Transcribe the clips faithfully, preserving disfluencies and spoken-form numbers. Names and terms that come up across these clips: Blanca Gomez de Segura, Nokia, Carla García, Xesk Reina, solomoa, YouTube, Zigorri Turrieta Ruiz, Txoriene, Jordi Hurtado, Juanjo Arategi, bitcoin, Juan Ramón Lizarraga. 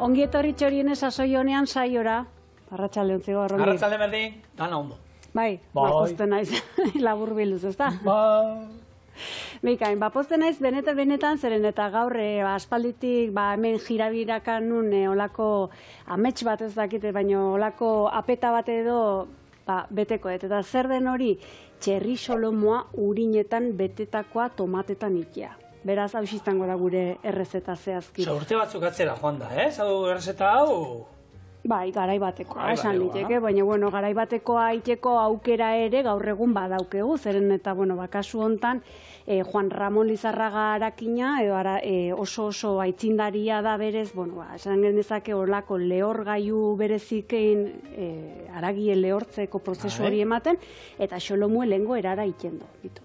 Ongi etorri txorien esasoi honean saiora. Arratxalde ontzigo, arrongi. Arratxalde berdi, dana ondo. Bai, baposten naiz, labur biluz, ez da? Ba... Bikain, baposten naiz, benetan-benetan, zeren eta gaur aspalditik, ba, hemen jirabirakan nun olako amets bat ez dakite, baina olako apeta bat edo beteko. Eta zer den hori, txerri solomoa urinetan betetakoa tomatetan ikia. Beraz, hau izango da gure errezeta zehazki. Urte batzuk atzera joan da, ez? Hau errezeta hau? Bai, garaibatekoa, esan liteke. Baina, bueno, garaibatekoa iteko aukera ere gaur egun badaukegu. Zeren eta, bueno, bakasu hontan, Juan Ramón Lizarraga arakina, oso oso aitzindaria da berez, bueno, esan genezake horlako lehorgailu berezikein aragien lehortzeko prozesu hori ematen, eta xolomue lehengo erara itendo ditu.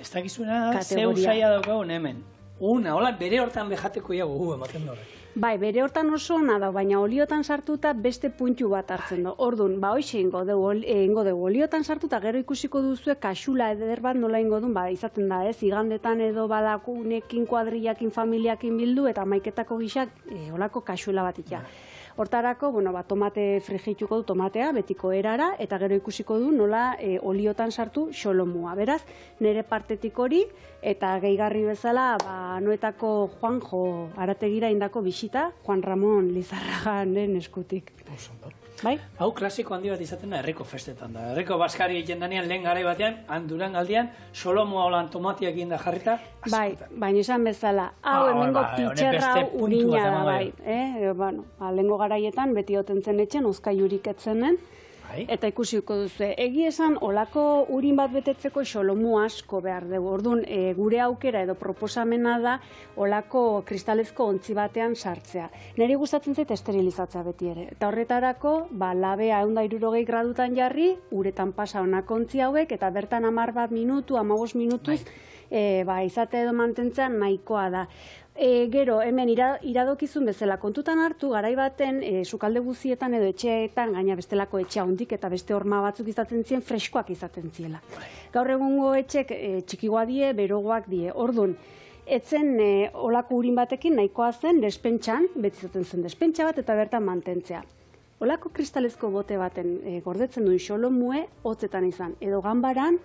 Ez dakizuna da, zeu saia daukagun hemen. Una, hola, bere hortan behjateko iago gu, ematen da horrek. Bai, bere hortan oso ona da, baina oliotan sartuta beste puntu bat hartzen da. Orduan, ba, hoxe ingo dugu, oliotan sartuta gero ikusiko duzue kasula eder bat nola ingo duen, ba, izaten da, ez, igandetan edo badakunekin, kuadriakin, familiakin bildu, eta maiketako gixak, holako kasula bat ikia. Hortarako, bueno, ba, tomate frigituko du tomatea, betiko erara, eta gero ikusiko du nola e, oliotan sartu xolomua. Beraz, nire partetik hori, eta gehigarri bezala, ba, noetako Juanjo Arategira indako bisita, Juan Ramón Lizarraganen eskutik. Bai? Hau klasiko handi bat izaten da, herriko festetan da. Herriko baskari egiten danean, lehen garai batean, handuran galdean, solomua holan tomatiak egin da jarrita. Bai, baina esan bezala, hau emengo pitxerra urina da, bai. Lehengo garaietan, beti otentzen etxen, uzkailurik etzenen, eta ikusiko duzu. Egi esan, olako urin bat betetzeko xolomu asko behar dugu. Orduan, gure aukera edo proposamena da olako kristalezko ontzi batean sartzea. Neri gustatzen zait esterilizatzea beti ere. Eta horretarako, labea ehun eta hirurogei gradutan jarri, uretan pasa honako ontzi hauek, eta bertan hamar bat minutu, hamabost minutuz, izate edo mantentzea nahikoa da. Gero, hemen iradokizun bezala kontutan hartu, garai baten, sukalde guzietan edo etxeetan, gaina bestelako etxea hundik eta beste horma batzuk izaten ziren, freskoak izaten ziela. Gaur egungo etxek txikigoa die, berogoak die. Orduan, etzen olako urin batekin nahikoa zen despentsan, beti izaten zen despentsa bat eta bertan mantentzea. Olako kristalezko bote baten gordetzen duen xolomue hotzetan izan, edo ganbaran,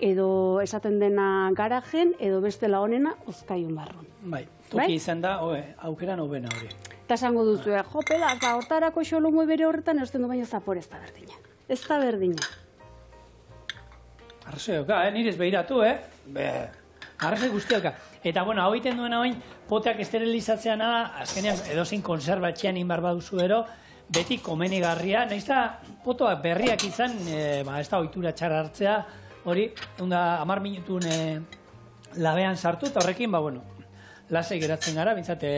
edo esaten dena garajen, edo beste laonena ozkaiun barron. Bai, tuki izan da, aukeran hobena hori. Eta esango duzu, jo, pela, ba, hortarako xolomue bere horretan, eusten du baina zapore ez da berdina. Ez da berdina. Arrezeo, ka, nirez behiratu, eh? Arrezeo guztiaka. Eta, bueno, hau egiten duena oin, poteak esterilizatzea nada, azkenean, edozein konserbatxean inbarba duzu ero, beti komeni garria, nahiz da, potoak berriak izan, ba, ez da ohitura txarra hartzea, hori, onda, hamar minutun labean sartu, eta horrekin, ba, bueno, lasei geratzen gara, bintzate,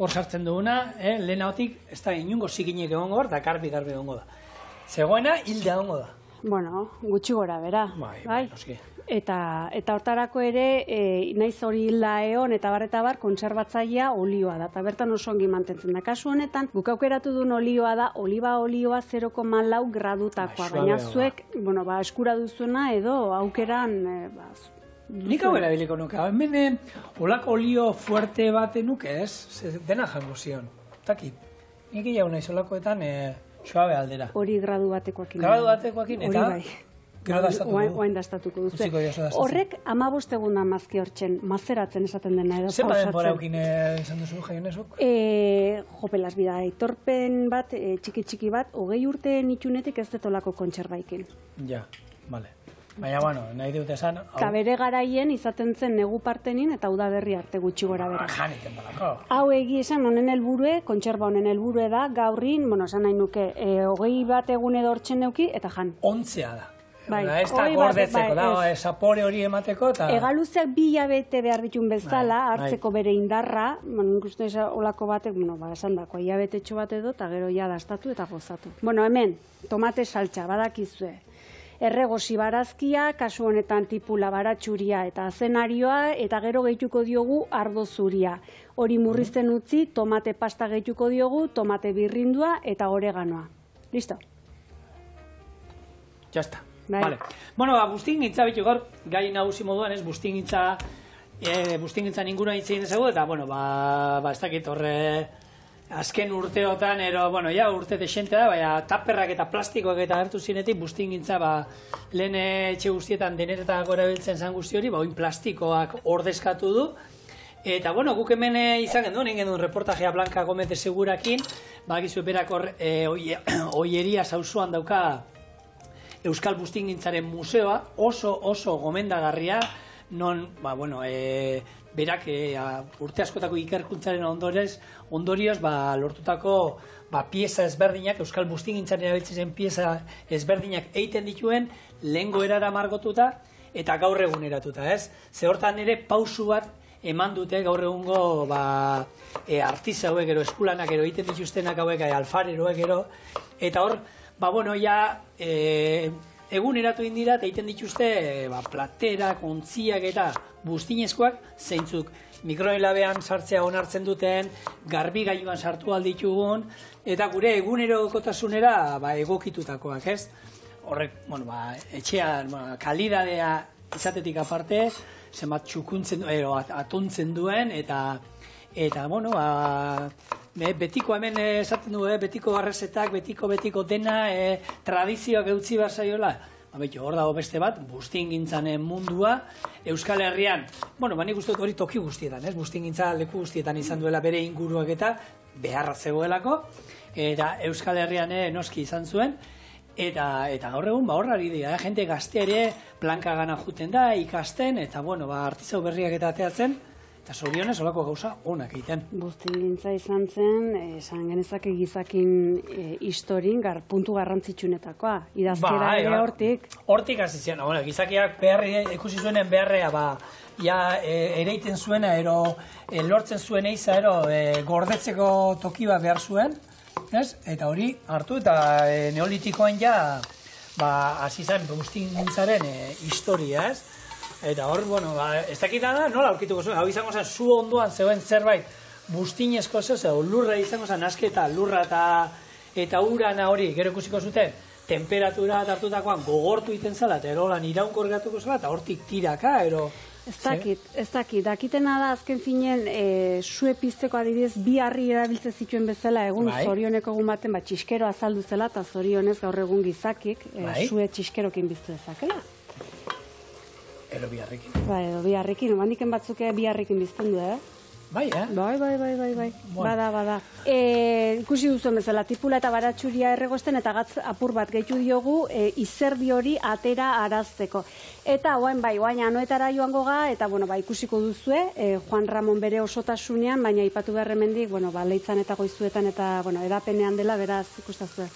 hor sartzen duguna, lehen ahotik, ez da, inungo zikinek egongo hor, da karbi-karbi egongo da. Zegoena, hilda egongo da. Bueno, gutxi gora, bera. Bai, noski. Eta hortarako ere, naiz hori hilda egon, eta barreta bar, kontserbatzaia olioa da, eta bertan oso ongi mantentzen da. Kasu honetan, guk aukeratu duen olioa da, oliba olioa zero koma lau gradutakoa, baina zuek, bueno, ba, eskura duzuna edo aukeran, ba, nik hau erabiliko nuke, hemen olako olio fuerte bate nuke ez, dena jango zion, takit. Nik jau nahiz olakoetan, suabe aldera. Hori gradu batekoakin. Gradu batekoakin, eta... Oain daztatuko duzu. Horrek amabost egun da mazki hortzen, mazeratzen esaten dena edo pausatzen. Zepa denbora eukin esan duzu jaionezok? Jopelas bida, torpen bat, txiki-txiki bat, hogei urte nitunetik ez detolako kontserbaikin. Ja, bale. Baina, bueno, nahi dut esan... Kabere garaien izaten zen negu partenin eta udaberri arte gutxi gora bera. Janiten balako. Hau egi esan honen helburue, kontserba honen helburue da, gaurrin, bueno, esan nahi nuke, hogei bat egun edo hortzen neuki, eta jan. Ontzea da. Ez da gordetzeko, da, esapore hori emateko eta... Egaluzeak bila bete behar ditun bezala, hartzeko bere indarra, inkluso olako batek, bueno, ba, esan dako, ia betetxo bat edo, eta gero ia daztatu eta gozatu. Bueno, hemen, tomate saltsa, badakizue. Erregosi barazkia, kasu honetan tipula baratxuria eta azenarioa, eta gero gehituko diogu ardo zuria. Hori murrizten utzi, tomate pasta gehituko diogu, tomate birrindua eta oreganoa. Listo? Ya está. Vale. Bueno, ba, buztingintza bitu gaur, gai nagusi moduan, ez, buztingintza, buztingintzan ingurua hitz egin dezago, eta, bueno, ba, ez dakit horre, Azken urteotan, ero, bueno, ja, urte desente da, baina taperrak eta plastikoak eta hartu zinetik bustin gintza, ba, lehen etxe guztietan denetetak gora biltzen zan guzti hori, ba, oin plastikoak ordezkatu du. Eta, bueno, guk hemen izan genduen, egin genduen reportajea Blanca Gomez de Segurakin, ba, gizu berak Oieria zauzuan dauka Euskal Bustin gintzaren museoa, oso, oso gomendagarria, non, ba, bueno, e... berak urte askotako ikerkuntzaren ondorioz lortutako pieza ezberdinak, Euskal Buztingintzaren erabiltzen zen pieza ezberdinak egiten dituen, lehengo erara margotuta eta gaur eguneratuta. Ze hortan ere pausu bat eman dute gaur egungo artista hauek, eskulanak egiten dituztenak hauek, alfareroek, eta hor, ba, bueno, ja... Egun eratu indira eta egiten dituzte platerak, ontziak eta buztinezkoak zeintzuk mikroelabean sartzea onartzen duten, garbi gailuan sartu alditugun, eta gure egunerokotasunera egokitutakoak, ez? Horrek, etxean, kalidadea izatetik aparte, zenbat txukuntzen, atontzen duen, eta, bueno, betiko hemen esaten du, betiko arrezetak, betiko, betiko dena, tradizioak eutzi behar zaiola. Hor dago beste bat, buztingintzanen mundua, Euskal Herrian, bueno, nik uste dut hori toki guztietan, buztingintza leku guztietan izan duela bere inguruak eta beharra zegoelako, eta Euskal Herrian noski izan zuen, eta gaur egun horrari dira, jende gazte ere Blanca gana juten da, ikasten, eta bueno, artizau berriak eta ateatzen, eta zorionez, olako gauza honak egiten. Buztingintza izan zen, esan genezak egizakin historin puntu garrantzitsunetakoa. Idazkera ere hortik. Hortik hasi zen, egizakiak ikusi zuenen beharrea, ereiten zuena, lortzen zuen eiza, gordetzeko toki bat behar zuen, eta hori hartu, eta neolitikoan ja hasi zen buztingintzaren historia, ez? Eta hor, bueno, ez dakita da, nola aurkituko zuen, hau izango zen zu ondoan zegoen zerbait buztinezko zeu, zeu, lurra izango zen, asketa, lurra eta urana hori, gero ikusiko zuten, temperatura hartutakoan gogortu egiten zela, eta erolan iraunkorgatuko zela, eta hortik tiraka, ero... Ez dakit, ez dakit, dakitena da azken finen suepizteko adibidez bi harri erabiltze zituen bezala egun zorioneko egun baten, ba, txiskero azaldu zela, eta zorionez gaur egun gizakik sue txiskerokin biztu ezakela. Edo biharrekin. Ba, edo biharrekin. Omandiken batzuk biharrekin bizten du, eh? Bai, eh? Bai, bai, bai, bai, bai. Bada, bada. Ikusi duzuen bezala, tipula eta baratxuria erregosten eta gatz apur bat gehitu diogu izerdi hori atera arazteko. Eta, oain bai, oain anoetara joango ga, eta, bueno, ba, ikusiko duzue, Juan Ramón bere osotasunean, baina ipatu beharremendik, bueno, ba, leitzan eta goizuetan eta, bueno, edapenean dela, beraz, ikustazue.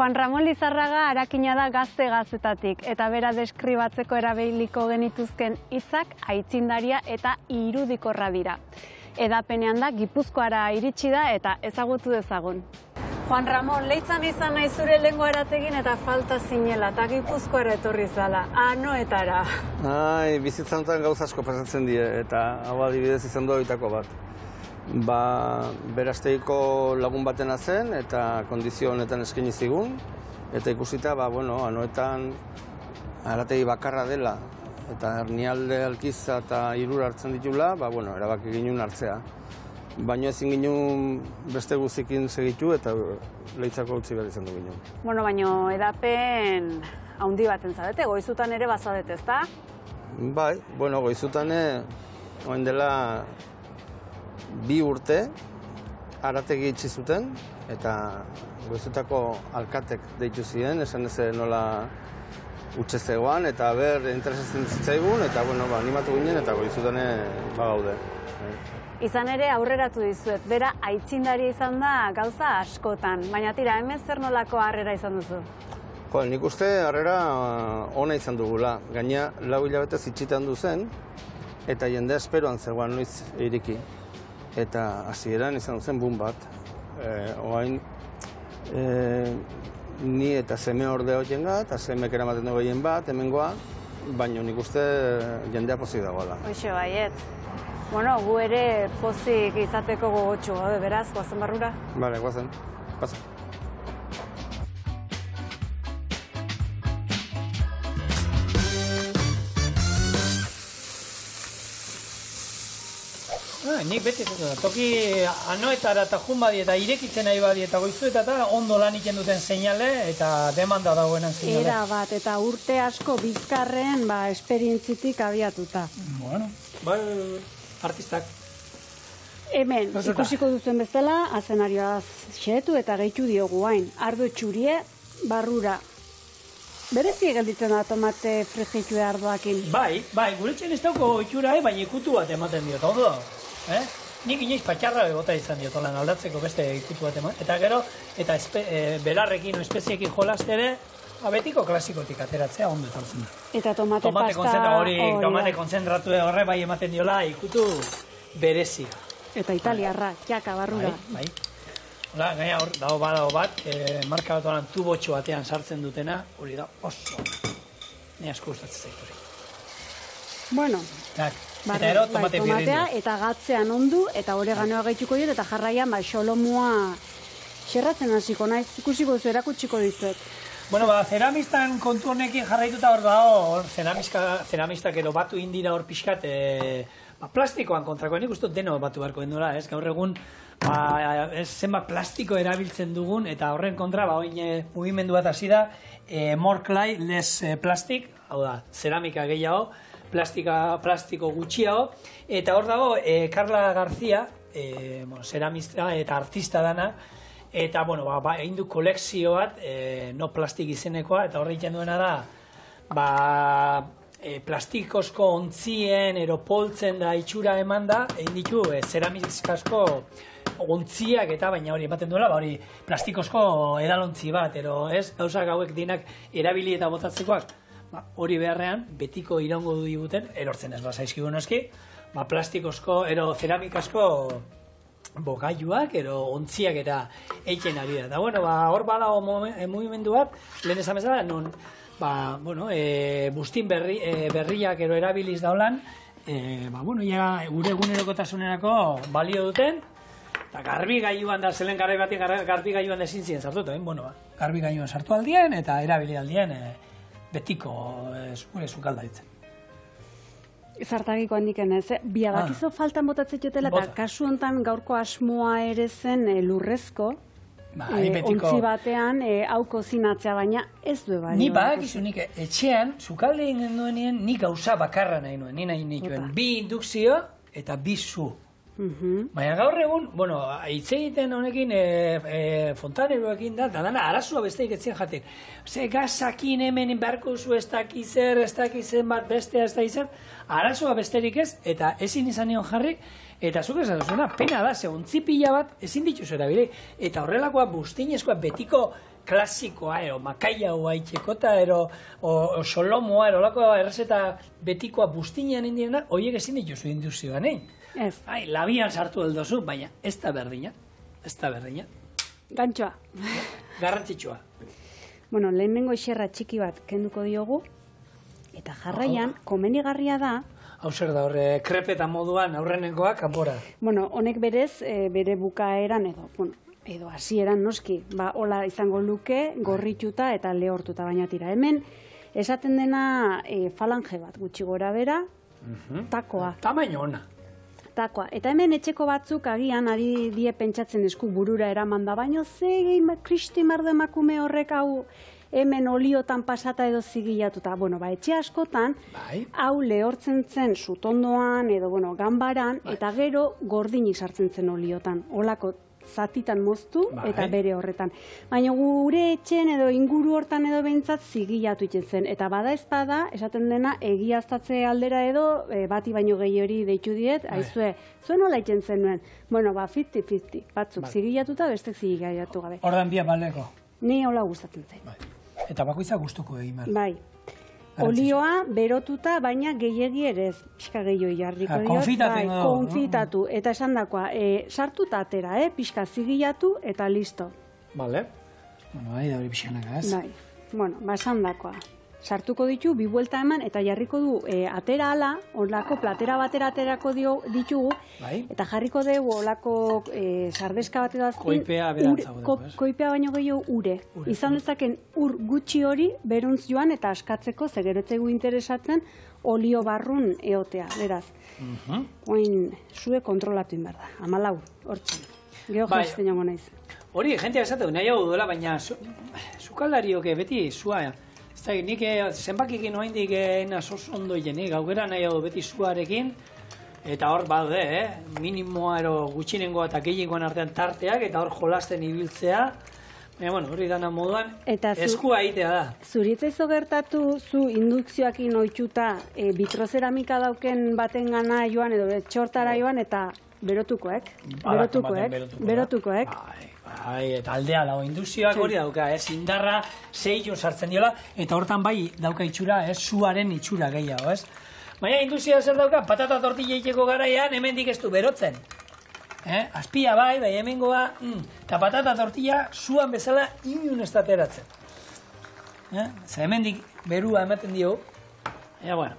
Juan Ramón Lizarraga arakina da Gazte Gazetatik, eta bera deskribatzeko erabiliko genituzken hitzak aitzindaria eta irudikorra dira. Edapenean da, Gipuzkoara iritsi da eta ezagutu dezagun. Juan Ramón, leitzan izan nahi zure lengua erategin eta falta zinela, eta Gipuzkoara etorri zala, anoetara. Ai, bizitzan zan gauz asko pasatzen die, eta hau adibidez izan du abitako bat. Ba, Berasteiko lagun batena zen eta kondizio honetan eskaini zigun eta ikusita, ba, bueno, anoetan Arategi bakarra dela eta Hernialde, Alkiza eta Irura hartzen ditula, ba, bueno, erabaki ginun hartzea. Baina ezin ginen beste guzikin segitu eta leitzako utzi behar izan du ginen. Bueno, baina edapen haundi baten zabete, goizutan ere bazabete, ez da? Bai, bueno, goizutan oen dela... Bi urte, Arategi itxi zuten, eta goizutako alkatek deitu ziren, esan ez nola utxezegoan, eta ber, interesatzen zitzaigun, eta animatu ginen, eta goizutan bagaude. Izan ere aurreratu dizuet, bera aitzindaria izan da gauza askotan, baina tira, hemen zer nolako harrera izan duzu? Jo, nik uste harrera ona izan dugula, gaina lau hilabetez itxitan duzen, eta jende esperoan zegoan noiz iriki. Eta hasieran izan zen bun bat. Oain, ni eta seme orde horien gat, eta semek eramaten dugu egin bat, hemengoa, baina nik uste jendea pozik dagoela. Hoxe baiet. Bueno, gu ere pozik izateko gogotxu, beraz, guazen barrura? Bale, guazen. Pasa. Nik beti zaten, toki anoetara eta jun badi eta irekitzen nahi badi eta goizu eta ondo lan iken duten seinale eta demanda dagoenan seinale. Era bat eta urte asko bizkarren esperientzitik abiatuta. Bueno, bai artistak. Hemen, ikusiko duzuen bezala, azenarioaz xehetu eta gehitu diogu hain. Ardo txurie barrura. Berezi egalditzen da tomate frijitua ardoakin. Bai, bai, guretzen ez dauko itxura, baina ikutu bat ematen diot, ondo. Nik inoiz patxarra egota izan diot, lan aldatzeko beste ikutu bat ematen. Eta gero, eta belarrekin o espeziekin jolaztere, abetiko klasikotik ateratzea ondo etortzen da. Eta tomate pasta hori. Tomate konzentratu horre bai ematen diola, ikutu berezi. Eta italiarra, jaka barrura. Bai, bai. Hola, gaina hor, dago badao bat, marka bat horan tubotxo batean sartzen dutena, hori da oso. Nei asko gustatzen zaitu hori. Bueno. Eta ero, tomate birrindu. Eta gatzean ondu, eta oreganoa gehituko dut, eta jarraian, ba, xolomua xerratzen hasiko naiz, ikusiko duzu erakutsiko dizuet. Bueno, ba, ceramistan kontu honekin jarraituta hor dago, ceramistak edo batu indira hor pixkat, plastikoan kontrakoen ikustu deno batu barko endura, ez, gaur egun, zenbat plastiko erabiltzen dugun, eta horren kontra, oin mugimendu bat hasi da, more clay, less plastic, hau da, zeramika gehiago, plastiko gutxiago, eta hor dago, Carla García, zeramista eta artista dana, eta, bueno, egin du kolekzio bat, no plastik izenekoa, eta horre egiten duena da, ba, plastikozko ontzien, eropoltzen da, itxura eman da, egin ditu, zeramizkasko ontziak eta baina hori ematen duela, hori plastikozko edalontzi bat, ero ez, gauzak hauek dinak erabili eta botatzekoak, hori beharrean, betiko irango du diguten, erortzen ez bazaizkigun eski, plastikozko, ero zeramikasko bokaiuak, ero ontziak eta eiken ari da. Eta, bueno, hor badago mugimendu bat, lehen ezamezala, non, ba, bueno, buztin berriak ero erabiliz daulan, ba, bueno, ja, gure egunerokotasunerako balio duten, eta garbi gaiuan da, zelen garbi batien garbi gaiuan da zintzien sartu, eta, bueno, garbi gaiuan sartu aldien, eta erabili aldien betiko zukaldaritzen. Zartagiko handik enez, biadakizo faltan botatzetotela, eta kasu honetan gaurko asmoa ere zen lurrezko, ontzi batean, hau kozinatzea, baina ez du bai. Ni badakizu nik etxean, zukalde egin duenien, nik gauza bakarra nahi nuen, nina nituen, bi indukzio eta bi zu. Baina gaur egun, bueno, hitz egiten honekin fontaneroekin da, eta dana arazua besteik etzen jaten. Ze gazakin hemen inbarko zu ez dakizer, ez dakizen bat bestea ez dakizer, arazua besterik ez, eta ezin izan nion jarri, eta zuk esan duzuna, pena da, ze ontzipila bat ezin dituz erabile, eta horrelakoa buztinezkoa betiko klasikoa, ero, makaiaua, itxekota, ero, solomoa, ero, lakoa errezeta betikoa buztinean indiena, horiek ezin dituzu induzioan, egin. Ez. Ai, labian sartu eldozu, baina ez da berdina, ez da berdina. Gantxoa. Garrantzitsua. Bueno, lehenengo xerra txiki bat kenduko diogu, eta jarraian, komenigarria da, hau zer da, horre, krepeta moduan aurrenengoa kanpora. Bueno, honek berez, bere bukaeran edo, bueno, edo hasieran noski, ba, hola izango luke, gorrituta eta lehortuta baina tira. Hemen, esaten dena falange bat, gutxi gora bera, takoa. Tamaino ona. Takoa. Eta hemen etxeko batzuk agian, ari die pentsatzen esku burura eraman da, baina zegei kristi mardo emakume horrek hau hemen oliotan pasata edo zigilatuta. Bueno, ba, etxe askotan, hau lehortzen zen sutondoan edo, bueno, ganbaran, eta gero gordinik sartzen zen oliotan. Olako zatitan moztu eta bere horretan. Baina gure etxen edo inguru hortan edo behintzat zigilatu itzen zen. Eta bada ezpada, esaten dena, egiaztatze aldera edo bati baino gehi hori deitu diet, aizue, zuen hola itzen zen nuen. Bueno, ba, fifty fifty, batzuk zigilatuta, bestek zigilatu gabe. Hordan bia baleko? Ni hola gustatzen zen. Eta bakoitza gustuko egin behar. Bai. Olioa berotuta, baina gehiagi ere ez, pixka gehioi jarriko diot. Konfitatu edo. Konfitatu, eta esan dakoa, sartuta atera, pixka zigilatu eta listo. Bale. Bueno, bai, da hori pixkanak ez. Bai, bueno, ba esan dakoa. sartuko ditu, bi buelta eman, eta jarriko du e, atera ala, olako platera batera aterako ditugu, bai? Eta jarriko dugu olako e, sardeska batera koipea, ko, koipea baino gehiago ure. ure. Izan dezaken ur gutxi hori beruntz joan eta askatzeko, ze gero ez zaigu interesatzen, olio barrun eotea, beraz. Uh-huh. Oin, zue kontrolatu inbar da, hamalau, hortzen. Geo jazten jongo naiz. Hori, jentia besatu, nahi hau duela, baina zukaldariok beti zua, ez da, nik zenbakikin oaindik nasoz ondo jenik, aukera nahi hau beti zuarekin, eta hor baude, eh? Minimoa ero gutxinengoa eta gehiengoan artean tarteak, eta hor jolasten ibiltzea, baina, bueno, hori dana moduan, eskua egitea da. Zuritza izo gertatu, zu indukzioakin oitxuta, e, bitrozeramika dauken baten gana joan, edo txortara joan, eta berotukoek, berotukoek, berotukoek. Bai, eta aldea dago, indukzioak hori dauka, ez, indarra, zeilun sartzen diola, eta hortan bai dauka itxura, ez, zuaren itxura gehiago, ez. Baina indukzioa zer dauka, patata tortillaiteko garaian, hemendik ez du berotzen. Azpia bai, bai hemengoa, eta patata tortilla zuan bezala inun ez dateratzen. Zer hemendik berua ematen diogu, eta, bueno,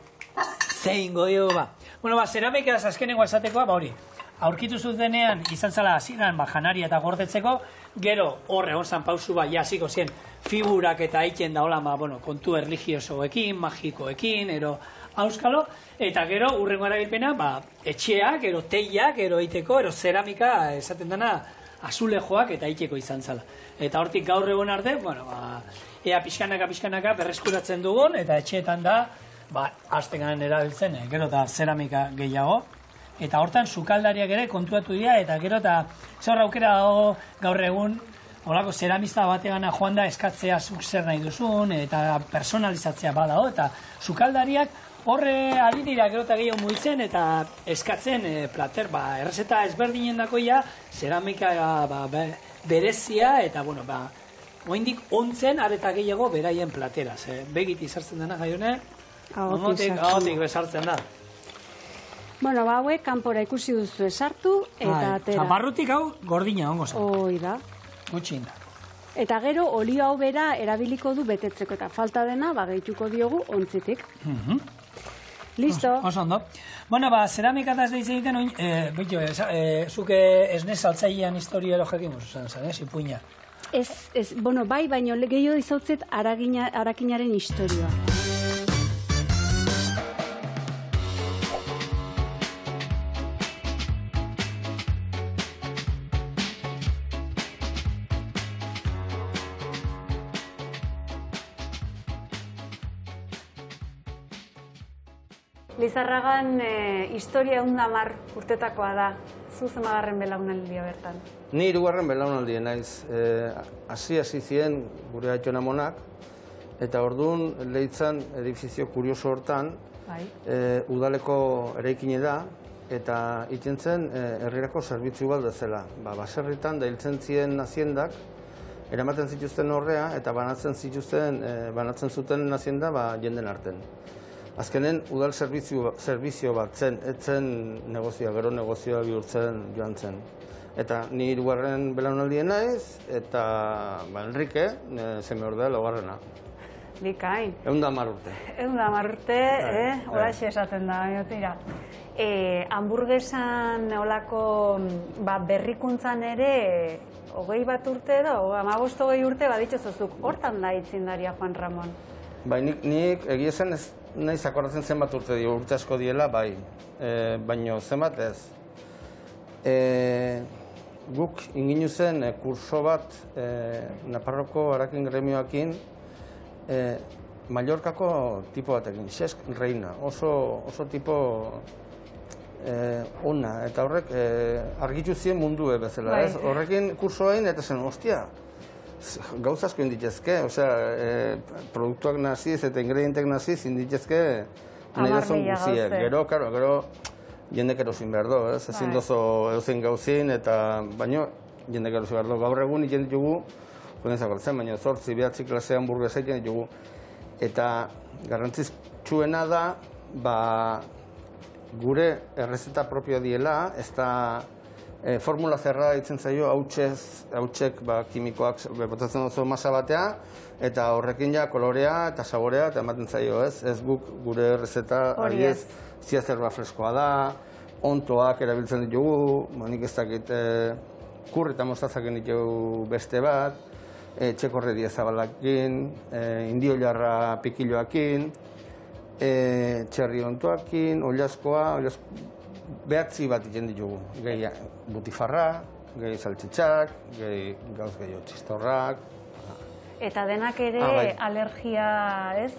zeingo diogu, ba. Bueno, ba, zeramikaz azkenengo esatekoa, ba hori. Aurkitu zutenean, izan zela aziran, janaria eta gordetzeko, gero horre onzan pausu bat jasiko zien figurak eta egiten da hola, bueno, kontu erligiosoekin, magikoekin, ero auskalo, eta gero urrengo erabilpena, ba, etxeak, ero teiak, ero egiteko, ero zeramika, esaten dena, azulejoak eta egiteko izan zela. Eta hortik gaur egon arte, bueno, ba, ea pixkanaka, pixkanaka, berreskuratzen dugun, eta etxeetan da, ba, azten garen erabiltzen, gero eta zeramika gehiago. Eta hortan, sukaldariak ere kontuatu dira, eta gero eta zorra aukera gaur egun, holako zeramista bategana joan da eskatzea zuk zer nahi duzun, eta personalizatzea badago, eta sukaldariak horre ari dira gero eta gehiago mugitzen, eta eskatzen plater, ba, errezeta ezberdinen dakoia, zeramika ba, berezia, eta, bueno, ba, oindik ontzen areta gehiago beraien plateraz. Eh? Begiti sartzen dena, Jaione, ahotik besartzen da. Bueno, ba, hauek, kanpora ikusi duzu esartu, eta atera. Zaparrutik hau, gordina ongo zen. Hoi da. Gutxin da. Eta gero, olio hau bera erabiliko du betetzeko, eta falta dena, ba, gehituko diogu, ontzitik. Listo. Oso ondo. Bueno, ba, zeramikataz deitze egiten, bitu, zuke esne saltzailean historia erojekin, zuzan zen, ez, ipuina. Ez, ez, bueno, bai, baino, gehiago izautzet harakinaren historioa. Lizarragan historia egun hamar urtetakoa da, zu zenbagarren belaunaldia bertan? Ni hirugarren belaunaldia naiz. Hasi hasi ziren gure aiton amonak, eta orduan leitzan edifizio kurioso hortan, udaleko eraikine da, eta egiten zen herrirako zerbitzu bat bezala. Baserritan da hiltzen ziren haziendak, eramaten zituzten horrea, eta banatzen zuten hazienda jenden arten. Azkenen, udal servizio bat zen, etzen negozioa, gero negozioa bihurtzen joan zen. Eta ni hirugarren belaunaldien naiz, eta Enrique, seme ordea laugarrena. Bikain. Ehun da hamar urte. Ehun da hamar urte, holaxe esaten da, baina tira. Hamburgesan olako berrikuntzan ere, hogei bat urte edo, hamabost hogei urte baditxozuzuk, hortan da itzindaria Juan Ramón. Bai, nik egia zen ez nahiz akordatzen zenbat urte dio, urte asko diela, bai, baina zenbat ez. Guk inginu zen kurso bat Naparroko harakin gremioakin, Mallorkako tipo batekin, Xesk Reina, oso tipo ona, eta horrek argitu ziren mundue bezala, ez? Horrekin kursoain eta zen, ostia, gauza asko inditezke, osea, produktuak naziz eta ingredientek naziz inditezke nahi dozun guziek. Gero, karo, gero jendek erosin behar do, ez? Ezin dozo erosin gauzin eta baino jendek erosin behar do. Gaur egun egin ditugu, baina zortzi, behatzi klasean burgesa egin ditugu. Eta garrantzitsuena da, ba, gure errezeta propioa diela, ez da E, formula zerra ditzen zaio, hautsek ba, kimikoak botatzen duzu masa batea, eta horrekin ja kolorea eta saborea eta ematen zaio, ez? Ez guk gure errezeta adiez, zia zerba freskoa da, ontoak erabiltzen ditugu, nik ez dakit kurri eta mostazaken ditugu beste bat, e, txekorre diezabalakin, e, indio jarra pikiloakin, e, txerri ontoakin, oilaskoa, oilaskoa, behatzi bat iten ditugu, gehi butifarra, gehi saltxitxak, gehi gauz gehiago txistorrak. Eta denak ere alergia, ez,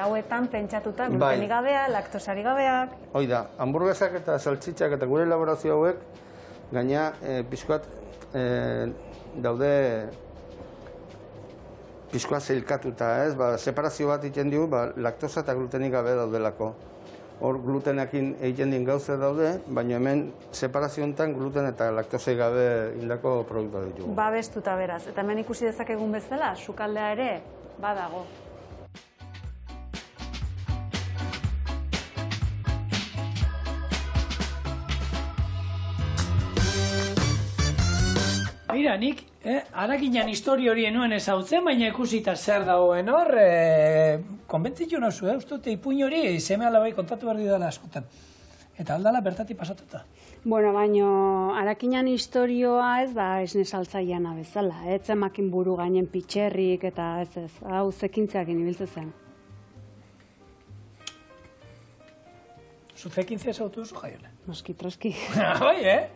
hauetan pentsatuta, gluteni gabea, laktosari gabeak. Hoi da, hamburguesak eta saltxitxak eta gure elaborazio hauek, gaina pixkoat daude pixkoat zeilkatuta, ez, separazio bat iten dugu, laktosa eta gluteni gabea daudelako. Hor glutenakin egiten din gauze daude, baina hemen separazioetan gluten eta laktosei gabe hildako produktua ditugu. Babestuta beraz, eta hemen ikusi dezakegun bezala, sukaldea ere badago. Bira, nik harakinan historio hori enuen ezautzen, baina ikusita zer dagoen hor, konbentzitu nahuzu, ustute ipuin hori seme alabai kontatu behar didala askotan. Eta aldala bertati pasatuta. Bueno, baina harakinan historioa ez da esne saltzaiana bezala. Ez zemakin buru gainen pitxerrik eta ez ez, hau zekintzeakin ibiltzen zen. Zuzekintzea zautu duzu jaiola. Noski, troski. Bai, eh?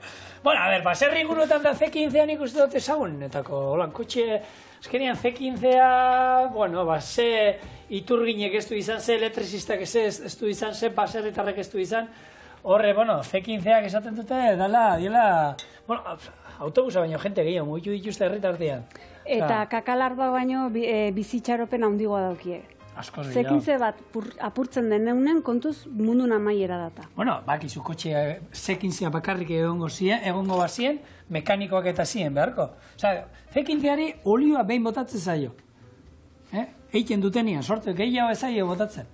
Bueno, a ver, baserri inguruetan da ze kintzea nik uste dut ezagunetako. Holan, kotxe, azkenean ze kintzea, bueno, base, iturginek ez du izan ze, elektrizistak ez du izan ze, baserritarrek ez du izan. Horre, bueno, ze kintzeak esaten dute, dala, diela, bueno, autobusa baino jente gehiago, mugitu dituzte herritartean. Eta kakalarba baino bizitxaropen handigoa daukie. Zekintze bat apurtzen den neunen kontuz mundun amaiera data. Bueno, bakizu kotxea zekintzea bakarrik egongo bazien, mekanikoak eta zien beharko. Osa, zekintzeari olioa behin botatzen zaio. Eiten dutenian, sortu gehiago ezaio botatzen.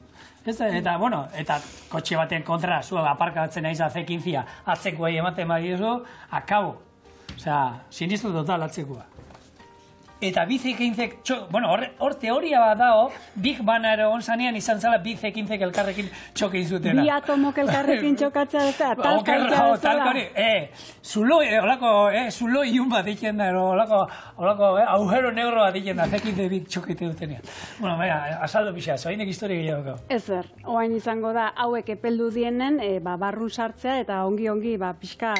Eta, bueno, eta kotxe baten kontra, zua aparkatzen aiza zekintzea, atzekoa ematen badiozu, akabo. Osa, sinistu total atzekoa. Eta bizekintzek, bueno, hor teoria bat dao, big banaro onzanean izan zala bizekintzek elkarrekin txokin zutena. Bi atomok elkarrekin txokatzea eta talka ikan zela. Eh, zulo, holako, zulo iun bat ikan da, holako agujero negro bat ikan da, zekintzek bit txokite dutenean. Bueno, mega, azaldo pixaz, oainek historia gehiago. Ez ber, oain izango da, hauek epeldu dienen, barrun sartzea eta ongi-ongi, pixkat,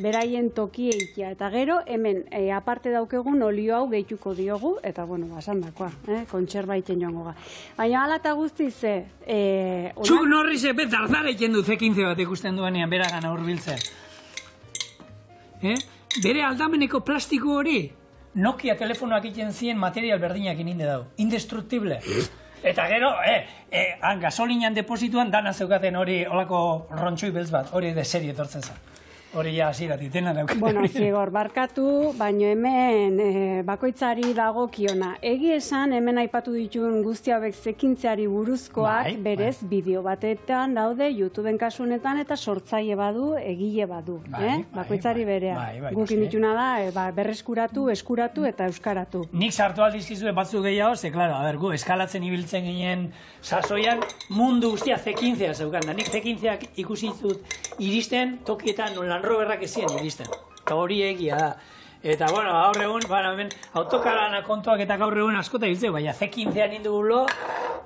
beraien tokie ikia, eta gero, hemen, aparte daukegun olio hau gehituko diogu, eta, bueno, basan dakoa, kontserba egiten joango ga. Baina, ala eta guztiz, txuk norri zepe dardara egiten du ze kintze bat ikusten duenean, beragan aurbiltzen. Bere aldameneko plastiko hori, Nokia telefonoak egiten ziren material berdinak ininde dau, indestructible. Eta gero, gasolinan deposituan, dana zeukaten hori olako rontxoi beltz bat, hori de serie tortzen zen. Hori ja, zirati, dena dauketa. Bueno, zigor, barkatu, baino hemen bakoitzari dago kiona. Egi esan, hemen aipatu ditun guzti hauek zekintzeari buruzkoak, berez, bideo batetan daude, YouTubeen kasunetan, eta sortzaile badu, egile badu. Bakoitzari berea. Gukin dituna da, berreskuratu, eskuratu eta euskaratu. Nik sartu aldizkizue batzu gehiago, ze, klaro, a bergu, eskalatzen ibiltzen ginen sasoian, mundu guztia zekintzea zeukan. Nik zekintzeak ikusitut iristen, tokietan nolan roberrak ezien iristen, eta hori egia da. Eta, bueno, gaur egun, autokarana kontuak eta gaur egun askota hiltzeu, baina ze kintzean indugu lo,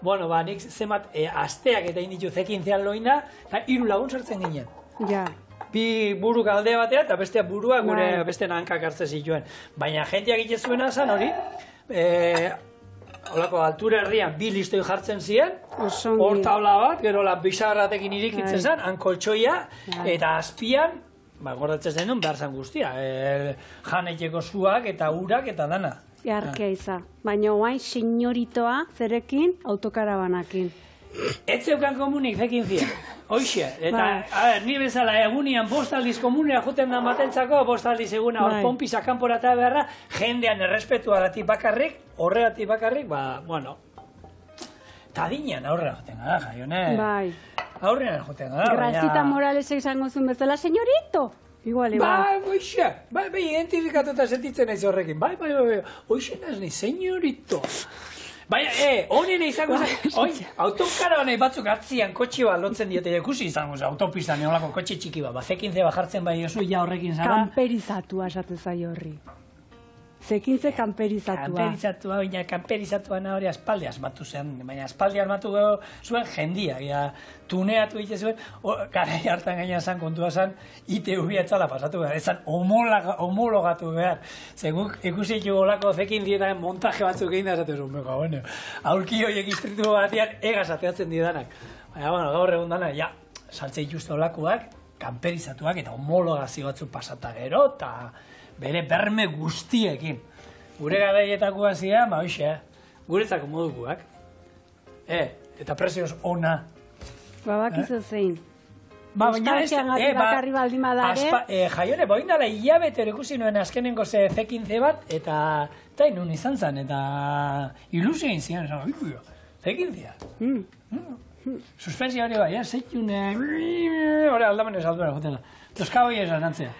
bueno, ba, nik zemat asteak eta inditu ze kintzean loina, eta hiru lagun sartzen ginen. Ja. Bi buruk alde batea eta bestea burua gure beste nahankak hartze zituen. Baina jenteak egiten zuena zan hori, holako, altura herrian bi listoi jartzen ziren, hor tabla bat, gero la bizarratekin irikitzen zen, hankoltsoia, eta azpian, ba, gordatzen zenun behar zen guztia, janetxeko zuak eta urak eta dana. Earkea iza, baina guain senyoritoa zerekin autokarabanakin. Ez zeukan komunik ze kintzea. Hoxe, eta, a ber, nire bezala egunian bostaldiz komunera juten dan batentzako, bostaldiz eguna hor pompizak kanporata beharra, jendean errespetua dati bakarrik, horreati bakarrik, ba, bueno, tadinean aurrera joten gara, jaione. Bai. Aurrera joten gara, baina. Grazita Morales egizango zuen bezala, senyorito. Igual, igual. Bai, boixe, bai, bai, identifikatuta sentitzen naiz horrekin. Bai, bai, bai, hoxe nazni, senyorito. Bai, eh, honene izango zen, oin, autokara honei batzuk atzian kotxi bat lotzen diote ikusi izango zen, autopista neolako kotxe txiki bat, ze quince bajartzen bai oso, ja horrekin zaran. Kamperizatua esatu zai horri. ze quince kamperizatua. Kamperizatua, baina kamperizatua nahi hori aspalde asmatu zen, baina aspalde asmatu zuen jendia, gira, tuneatu egite zuen, gara hartan gainean zen kontua zen, I T V atzala pasatu behar, ezan homologatu behar. Zeguk ikusi jugolako zekin dietan montaje batzuk egin da esatu zuen, beka, bueno, aurki horiek istritu batian egaz ateatzen diedanak. Baina, bueno, gaur egun dana, ja, saltzei justu olakoak, kamperizatuak eta homologazio batzu pasata gero, eta... bere berme guztiekin. Gure garaietakoa zian, ba, hoxe, guretzako modukoak. E, eta prezioz ona. Ba, bakizu zein. Ba, baina ez... E, ba, jaione, ba, indala hilabetero ikusi nuen azkenengo ze quince bat, eta... eta inun izan zen, eta... ilusio egin zian, esan, iku, ze quince. Suspensia hori bai, zeitune... Hora, aldamenez alduera, juten da. Toskaboi esan antzea.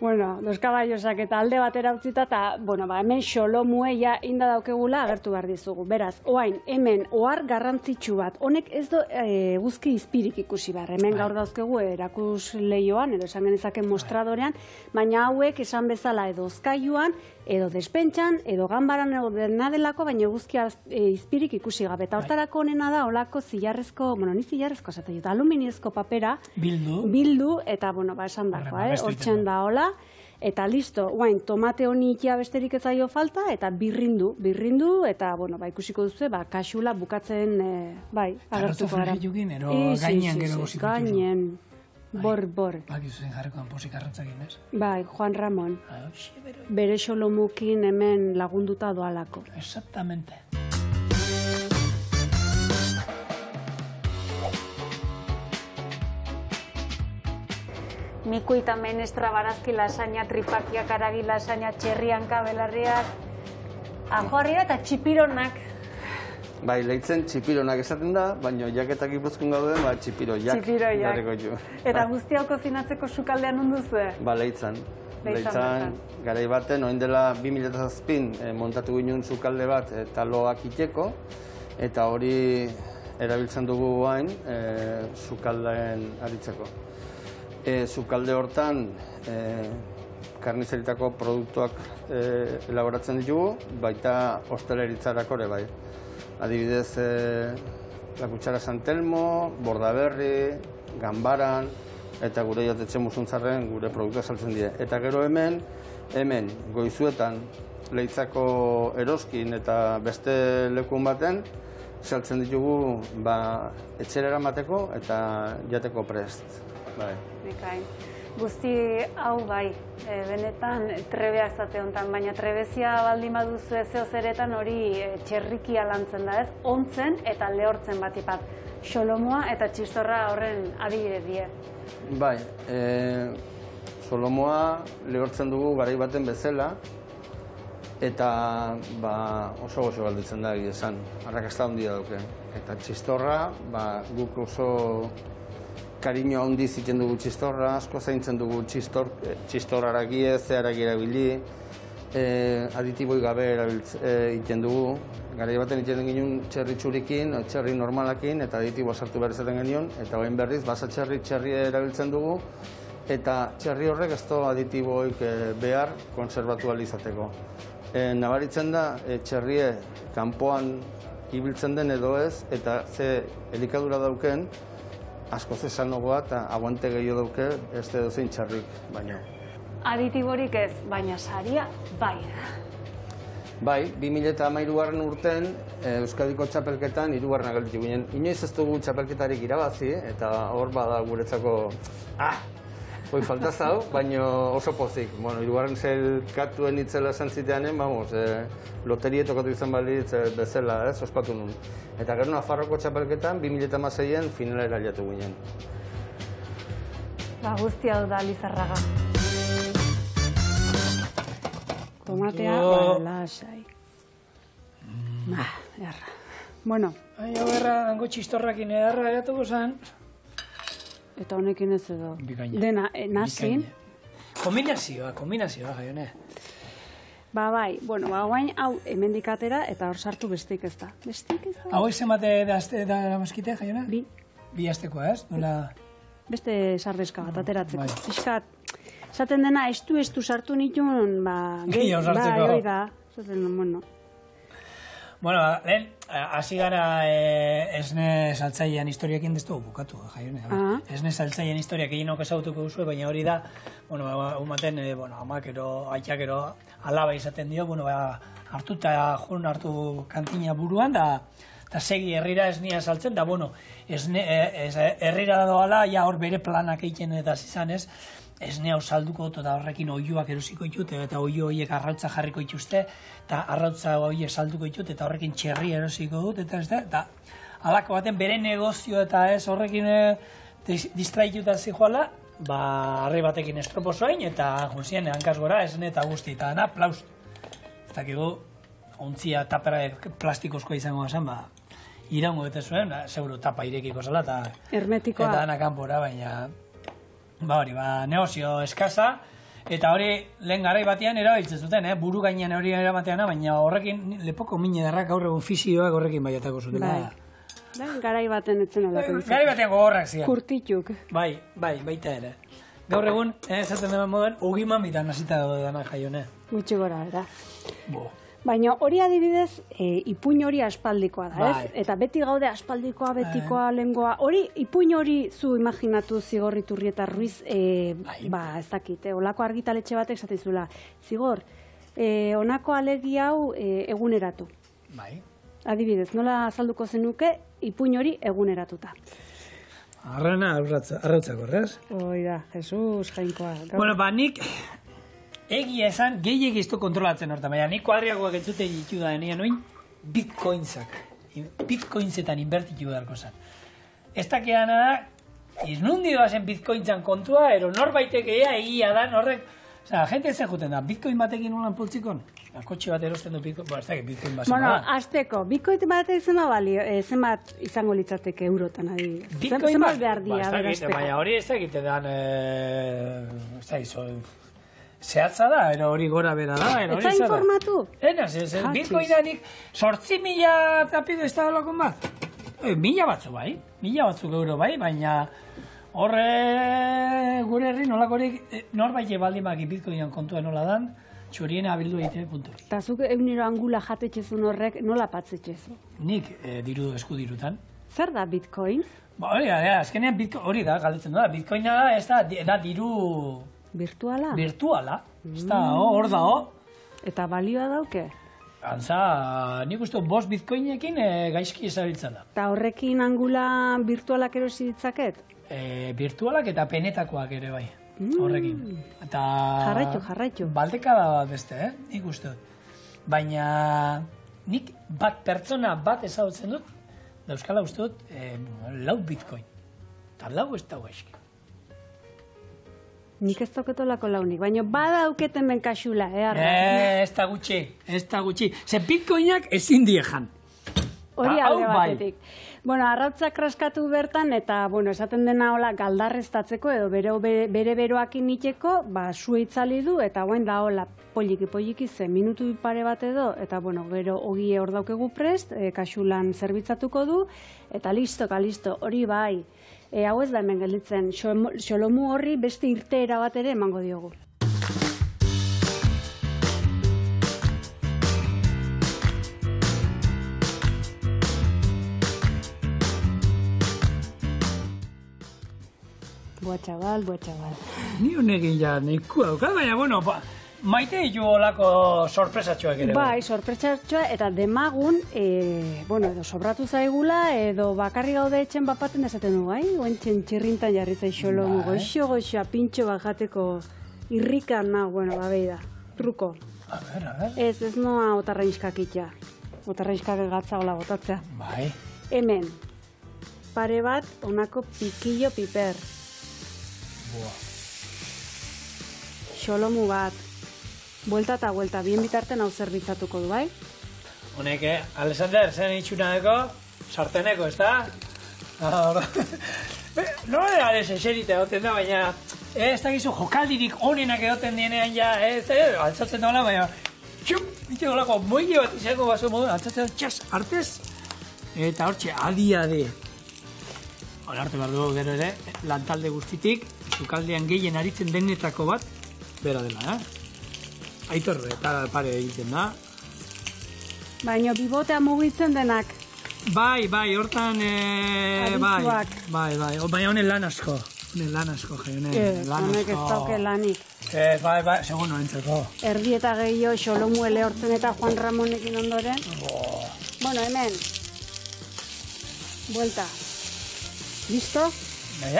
Bueno, dos kabaiosak eta alde batera utzita eta, bueno, ba, hemen xolo mueia inda daukegula agertu behar dizugu. Beraz, oain, hemen ohar garrantzitsu bat, honek ez do eguzki izpirik ikusi behar. Hemen gaur dauzkegu erakus leioan, edo esan genezaken mostradorean, baina hauek esan bezala edo ozkailuan, edo despentsan, edo ganbaran edo dena delako, baina eguzki izpirik ikusi gabe. Eta hortarako honena da, olako zilarrezko, bueno, ni zilarrezko, zatei, eta aluminiezko papera, bildu, eta, bueno, ba, esan dakoa, eh, hortzen da, hola. Eta listo, guain, tomate honi ikia besterik ez zaio falta, eta birrindu, birrindu, eta, bueno, ba, ikusiko duzu, ba, kasula bukatzen, bai, agertuko gara. Tarrotu fregi jukin, ero gainean gero gozitutu. Gainean, bor, bor. Ba, gizuzen jarrekoan pozik arrantzakin, ez? Bai, Juan Ramón. Bere xolomukin hemen lagunduta doalako. Exactamente. Mikuita menestra, barazki lasaina, tripakiak, aragi lasaina, txerrianka, belarriak, ajoarria eta txipironak. Bai, lehitzen txipironak esaten da, baina jaketak ipuzkun gauden, ba, txipiroiak. Txipiroiak. Eta guzti hau kozinatzeko sukaldean unduzue? Ba, lehitzen. Lehitzen, garai baten, oin dela bi mila zazpian montatu ginen sukalde bat eta loak iteko, eta hori erabiltzen dugu guain sukaldean aritzeko. Zukalde hortan karnizeritako produktuak elaboratzen ditugu, baita ostalaritzarako ere bai. Adibidez, La Cuchara San Telmo, Bordaberri, Ganbaran, eta gure jatetxe musontzarren gure produktuak saltzen dira. Eta gero hemen, hemen, goizuetan, Leitzako eroskin eta beste lekun baten, saltzen ditugu etxera eramateko eta jateko prest. Guzti hau bai, benetan trebeak zate honetan, baina trebezia baldin baduzu ezeo zeretan hori txerrikia lantzen da ez, ontzen eta lehortzen bat ipat. Xolomoa eta txistorra horren adibide die. Bai, xolomoa lehortzen dugu garai baten bezala, eta oso gozo galditzen da egia esan, arrakasta handia duke. Eta txistorra, guk oso... Kariño handi ziten dugu txistorra, asko zaintzen dugu txistor haragie, ze haragi erabili, aditiboi gabe egiten dugu. Garai baten egiten ginen txerri txurikin, txerri normalakin, eta aditiboa sartu behar izaten genion, eta orain berriz, basa txerri txerri erabiltzen dugu, eta txerri horrek ez du aditiboik behar konservatu alizateko. Nabaritzen da, txerrie kanpoan ibiltzen den edo ez, eta ze elikadura dauken, asko zesanogoa eta aguante gehiago dauke ez edo zein txarrik baina. Aditiborik ez, baina saria bai. Bai, bi mila hamairugarren urten Euskadiko txapelketan hirugarren gelditu ginen. Inoiz ez dugu txapelketarik irabazi eta hor bada guretzako... Ah! Hoi falta zau, baina oso pozik. Bueno, hirugarren zelkatuen itzela esan ziteanen, vamos, loteria tokatu izan balitz bezala, ez, ospatu nun. Eta gero Nafarroko txapelketan, bi mila hamaseian finala eraliatu ginen. Ba, guzti hau da, Lizarraga. Tomatea, lasai. Ba, erra. Bueno. Hau erra, dango txistorrakin erra eratuko zan. Eta honekin ez edo. Dena, nazi, Kombinazioa, kombinazioa, Jaionek. Ba, bai, bueno, ba, guain, hau, hemendik atera, eta hor sartu bestik ez da. Bestik ez da. Hau ez emate da ramazkite, Jaionek? Bi. Bi aztekoa, ez? Nola... Beste sardeska bat, ateratzeko. Piskat, esaten dena, estu, estu sartu nituen, ba... Gehiago sartzeko. Ba, joi da, esaten dena, bueno. Bueno, lehen, hasi gara esne saltzailean historiakin deztu bukatu, Jaione. Esne saltzailean historiak egin okazautuko duzue, baina hori da, bueno, umaten, bueno, amakero, aitxakero, alaba izaten dio, bueno, hartu eta jun hartu kantina buruan, da segi herrira esnea saltzen, da, bueno, herrira doala, ja hor bere planak egiten eta zizanez, esnea usalduko dut eta horrekin oioak erosiko ditut eta oio horiek arrautza jarriko dituzte eta arrautza horiek salduko ditut eta horrekin txerri erosiko dut eta ez da eta halako baten bere negozio eta ez horrekin distraituta zijoala ba harri batekin estropozoain eta juntzien hankaz gora esne eta guzti eta dana plauz ez dakigu ontzia tapera plastikozkoa izango esan ba irango eta zuen seguro tapa irekiko zela eta hermetikoa eta dana kanpora baina ba hori, ba, negozio eskaza, eta hori lehen garai batean erabiltzen zuten, eh? Buru gainean hori eramateana, baina horrekin lepoko mine darrak gaur egun fisioak horrekin baiatako zuten. Garai batean etzen aldatzen. Garai batean gogorrak zian. Kurtituk. Bai, bai, baita ere. Gaur egun, esaten deman moduan, ogiman bitan nazita dago dena Jaione. Gutxi gora, bera. Bo. Baina hori adibidez, ipuin hori aspaldikoa da, ez? Eta beti gaude aspaldikoa, betikoa, lengoa. Hori, ipuin hori zu imaginatu Zigorri Turrieta Ruiz, ba, ez dakit, olako argitaletxe batek zatizula. Zigor, honako alegi hau eguneratu. Bai. Adibidez, nola azalduko zenuke, ipuin hori eguneratuta. Arrana, arrautzako, horrez? Hoi da, Jesus, jainkoa. Bueno, ba, nik... Egia esan, gehiegi iztu kontrolatzen hortan, baina nik kuadriagoak entzute ditu da denean oin, bitcoinzak. Bitcoinzetan inbertitu beharko zan. Ez dakiana da, iznundi doazen bitcoinzan kontua, ero norbaitek ea egia da, norrek... Osa, jente zen juten da, bitcoin batekin ulan pultzikon? Kotxe bat erosten du bitcoin, ez dakit bitcoin bat zenba. Bueno, azteko, bitcoin batek zenbat izango litzateke eurotan, adibidez. Bitcoin bat behar dia, berazteko. Baina hori ez dakit edan... Ez dakit, zehatza da, ero hori gora bera da, ero hori zara. Eta informatu? Ena, zezen, bitcoinanik sortzi mila eta pido ez da dolakon bat. Mila batzu bai, mila batzuk euro bai, baina horre gure herri nolakorik norbait ebaldimak bitcoinan kontua nola dan, txuriena abildu egiten punturik. Eta zuk egunero angula jatetxezun horrek nola patzetxezu? Nik diru eskudirutan. Zer da bitcoin? Hori da, azkenean hori da, galdetzen da, bitcoina da, ez da diru... Virtuala? Virtuala. Ez da, hor da, hor. Eta balioa dauke? Antza, nik uste bost bitcoinekin gaizki ezabiltzen da. Eta horrekin angula virtualak erosi ditzaket? Virtualak eta penetakoak ere bai, horrekin. Jarraitu, jarraitu. Baldeka da beste, eh? Nik uste. Baina nik bat pertsona bat ezagutzen dut, dauzkala uste dut, lau bitcoin. Eta lau ez da gaizki. Nik ez toketolako launik, baina bada auketen ben kasula, eharra. Eee, ez da gutxi, ez da gutxi. Ze bitcoinak ezin diejan. Hori alde batetik. Bueno, arrautzak raskatu bertan, eta, bueno, esaten dena hola galdarreztatzeko, edo bere beroakin iteko, ba, sue itzali du, eta guen da hola, poliki-poliki ze, minutu pare bat edo, eta, bueno, gero ogie hor daukegu prest, kasulan zerbitzatuko du, eta listo, ka listo, hori bai. Hau ez da hemen gelditzen, xolomu horri beste irteera bat ere emango diogu. Boa txabal, boa txabal. Ni honekin ja, nekua dukat, baina, bueno, maite ditu olako sorpresatxoak ere. Bai, sorpresatxoa eta demagun, bueno, edo sobratu zaigula, edo bakarri gaude etxen bat baten esaten du, bai? Oentxen txirrintan jarri zaixolo, goxo, goxo, apintxo bat jateko irrikan nago, bueno, babei da, truko. A ber, a ber. Ez, ez noa otarrainskak itxea, otarrainskak egatza hola botatzea. Bai. Hemen, pare bat onako pikillo piper. Boa. Xolomu bat. Buelta eta buelta, bien bitarten hau zerbitzatuko du, bai? Honek, eh? Alexander, zen itxunadeko, sarteneko, ez da? Nola da, ez eserita, goten da, baina... ez dakizu jokaldirik onenak egoten dienean, ja, ez da, altzatzen dola, baina, txup, biteko lako, moile bat izango baso moduen, altzatzen dola, txas, artez, eta hortxe, adi-adi. Hora hartu behar dugu gero ere, lantalde guztitik, jokaldean gehien aritzen denetako bat, bera dela, eh? Aitor, eta pare egiten da. Baina, bibotea mugitzen denak. Bai, bai, hortan, eh, bai, bai, bai, baina honen lan asko. Honen lan asko, honen lan asko. Honek ez dauke lanik. Ez, bai, bai, segun noentzeko. Erdi eta gehiago, Xolomu Elehortzen eta Juan Ramonekin ondoren. Bueno, hemen. Buelta. Listo?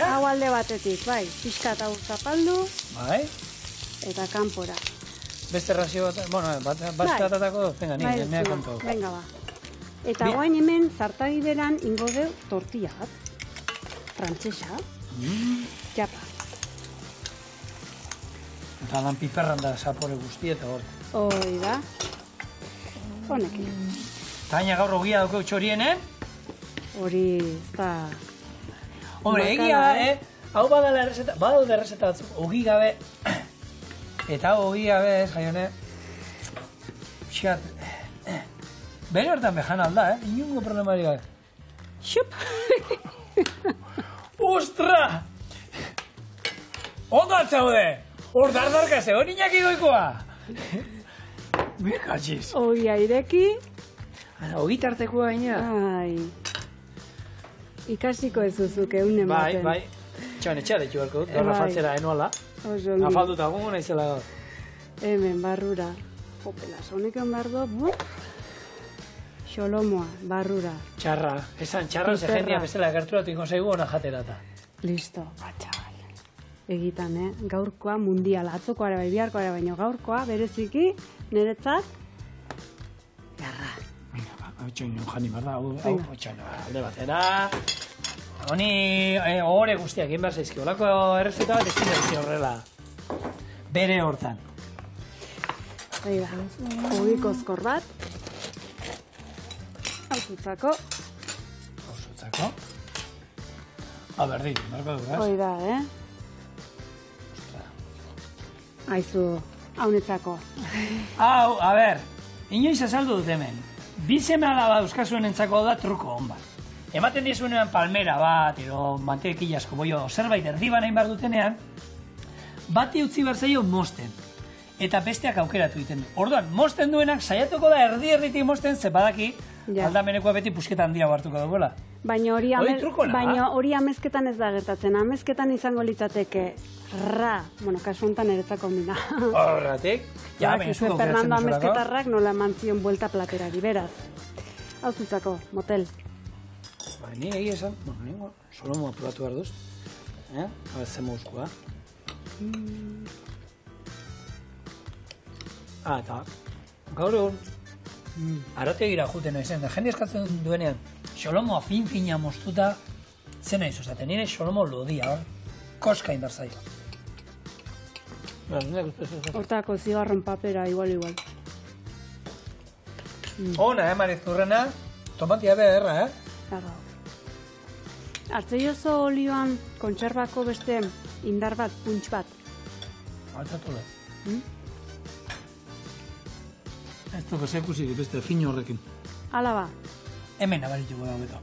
Hau alde batetik, bai, pixka eta urtapaldu. Bai. Eta kanpora. Beste razio bat, bueno, bat atatako, venga, nire, nire kanto. Venga, ba. Eta guain hemen, zartagi beran ingo deu tortilla bat. Frantxesa. Japa. Eta lan piperran da zapore guzti eta hori. Hori da. Honekin. Eta haina gaur ogia daukeu txorienen? Hori, ez da... Hombre, egia da, eh? Hau badala errezeta, badalde errezeta batzuk, ogi gabe... Eta hau ogi gabe, ez, jaione... Pixat... Bere hortan behan alda, eh? Inungo problemari gabe. Xup! Ostra! Ondo atzaude! Ordardarka ze hori inaki goikoa! Bekatxiz! Hori aireki... Hori tartekoa gaina. Ikasiko ez duzuk eunen baten. Bai, bai. Txan, etxar eki barko dut. Gaur afaltzera enoala. Afalduta gongo nahi zela gaur. Hemen, barrura. Jopelas, honek enbar do. Xolomoa, barrura. Txarra, esan txarra ze jendia bezala gerturatu ikonzaigu hona jatera eta. Listo, batxabal. Egitan, eh? Gaurkoa mundiala, atzokoare bai, biharkoare baino. Gaurkoa, bereziki, niretzat, garra. Venga, ba, hau txoinu jani barra, hau txoinu alde batera. Honi, hori guztiak, egin behar zaizki. Olako errezeta bat ezin daizki horrela. Bere hortan. Baila, hogiko zkor bat. Hauzutzako. Hauzutzako. A berdi, marko duraz. Hoi da, eh? Aizu, haunetzako. Hau, a ber, inoiz azaldu dut hemen. Bizeme alaba euskazuen entzako da truko hon bat. Ematen dizuenean palmera bat, ero mantekilasko boio zerbait erdiban hain behar dutenean, bati utzi berzaio mosten. Eta besteak aukeratu egiten du. Orduan, mosten duenak saiatuko da erdi erditik mosten, zebadaki, aldamenekoa beti pusketa handia bartuko duela. Baina hori amezketan ez da gertatzen. Amezketan izango litzateke ra. Bueno, kasu honetan eretzako mina. Horratik. Jose Fernando amezketarrak nola eman zion buelta platerari, beraz. Hau zutzako, motel. Ba, ni egia esan. Bueno, ningo, Solomua probatu behar duz. Abertzen mozkoa. Ah, eta gaur egun. Arategira juten naizen, da jende eskatzen duenean Xolomoa fin-fina moztuta zen nahiz, ozaten nire Xolomo lodia, koska indarzaio. Hortako zigarron papera, igual-igual. Ona, eman izurrena, tomatia beherra, eh? Artzei oso olioan kontserbako beste indar bat, puntx bat. Altzatu da. Ez dugu zekusirik beste fin horrekin. Hala ba. Hemen abarituko dago eta.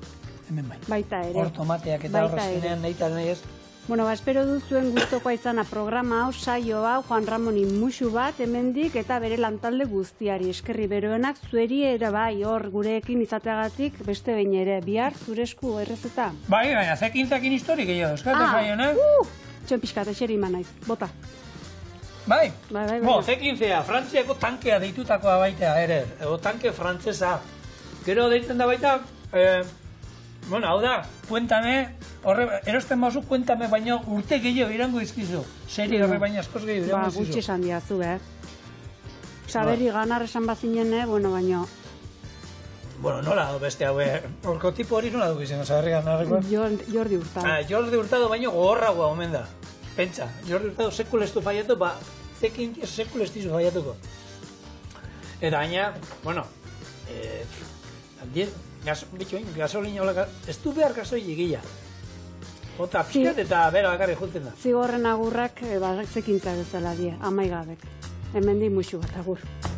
Hemen bai. Baita ere. Hor tomateak eta horrezkenean nahi eta nahi ez. Bueno, ba, espero duzuen guztokoa izana programa hau, saio hau, Juan Ramonin musu bat, hemendik eta bere lantalde guztiari. Eskerri beroenak zueri ere bai hor gureekin izateagatik beste behin ere. Bihar zurezku errezeta. Bai, baina, zekintzakin historik egia dauzkate zaionak. Ah, txon pixkat, eseri iman naiz. Bota. Bai, ze quinzea, Frantziako tankea deitutakoa baita, ere, ego tanke frantzesa. Gero deitzen da baita, bueno, hau da, kuentame, erosten bauzu, kuentame, baina urte gehiago irango izkizu. Seri horre baina askoz gehiago irango izkizu. Ba, gutxi esan diazu, eh? Saberi ganar esan bazinen, eh, bueno, baina... Bueno, nola du beste hau, eh? Horko tipo hori nola duk izan, saberi ganarrekoa? Jordi Hurtado. Jordi Hurtado baina gogorra guau, omen da. Pentsa, Jordi Hurtado sekulestu faiatu, ba, zekin sekulestizu faiatuko. Eta gaina, bueno, gasolina olaka, ez du behar gasoilik gila. Bota, pixkat eta bera bakarri juntzen da. Zigorren agurrak, barrak zekintzak ez dela dia, amaigabek. Hemen di musu bat agur.